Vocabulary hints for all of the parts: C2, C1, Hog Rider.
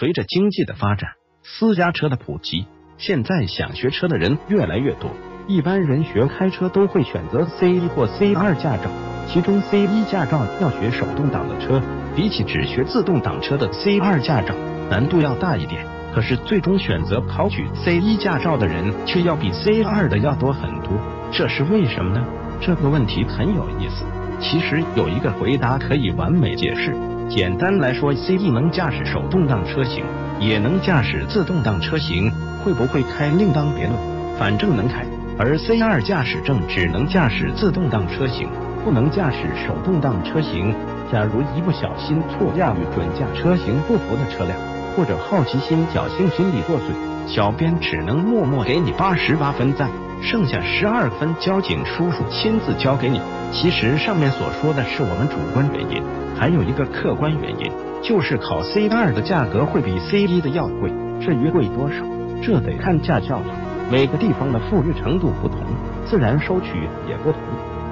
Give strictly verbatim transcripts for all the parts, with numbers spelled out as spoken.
随着经济的发展，私家车的普及，现在想学车的人越来越多。一般人学开车都会选择 C 一 或 C 二 驾照，其中 C 一 驾照要学手动挡的车，比起只学自动挡车的 C 二 驾照难度要大一点。可是最终选择考取 C 一 驾照的人却要比 C 二 的要多很多，这是为什么呢？这个问题很有意思。其实有一个回答可以完美解释。简单来说 ，C 一 能驾驶手动挡车型，也能驾驶自动挡车型，会不会开另当别论，反正能开。而 C 二 驾驶证只能驾驶自动挡车型，不能驾驶手动挡车型。假如一不小心错驾与准驾车型不符的车辆，或者好奇心、侥幸心理作祟，小编只能默默给你八十八分赞，剩下十二分交警叔叔亲自交给你。其实上面所说的是我们主观原因，还有一个客观原因，就是考 C 二 的价格会比 C 一 的要贵。至于贵多少，这得看驾校了。每个地方的富裕程度不同，自然收取也不同。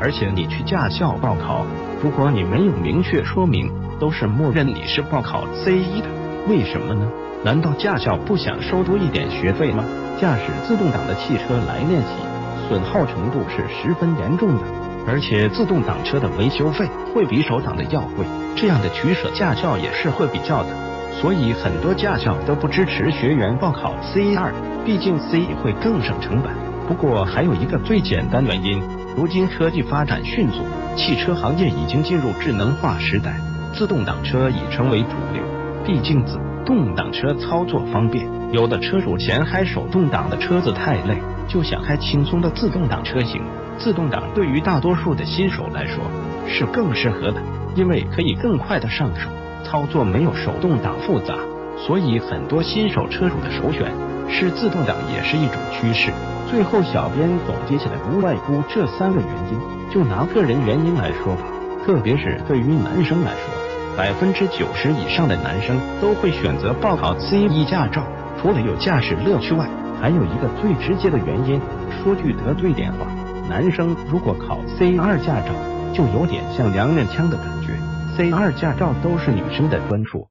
而且你去驾校报考，如果你没有明确说明，都是默认你是报考 C 一 的。为什么呢？难道驾校不想收多一点学费吗？驾驶自动挡的汽车来练习，损耗程度是十分严重的，而且自动挡车的维修费会比手挡的要贵，这样的取舍驾校也是会比较的。所以很多驾校都不支持学员报考 C 二，毕竟 C 一 会更省成本。不过还有一个最简单原因，如今科技发展迅速，汽车行业已经进入智能化时代，自动挡车已成为主流。毕竟自动挡车操作方便，有的车主嫌开手动挡的车子太累，就想开轻松的自动挡车型。自动挡对于大多数的新手来说是更适合的，因为可以更快的上手。操作没有手动挡复杂，所以很多新手车主的首选是自动挡，也是一种趋势。最后小编总结起来不外乎这三个原因。就拿个人原因来说吧，特别是对于男生来说，百分之九十以上的男生都会选择报考 C 一 驾照，除了有驾驶乐趣外，还有一个最直接的原因。说句得罪点话，男生如果考 C 二 驾照，就有点像娘娘腔的感觉。C 二 驾照都是女生的专属。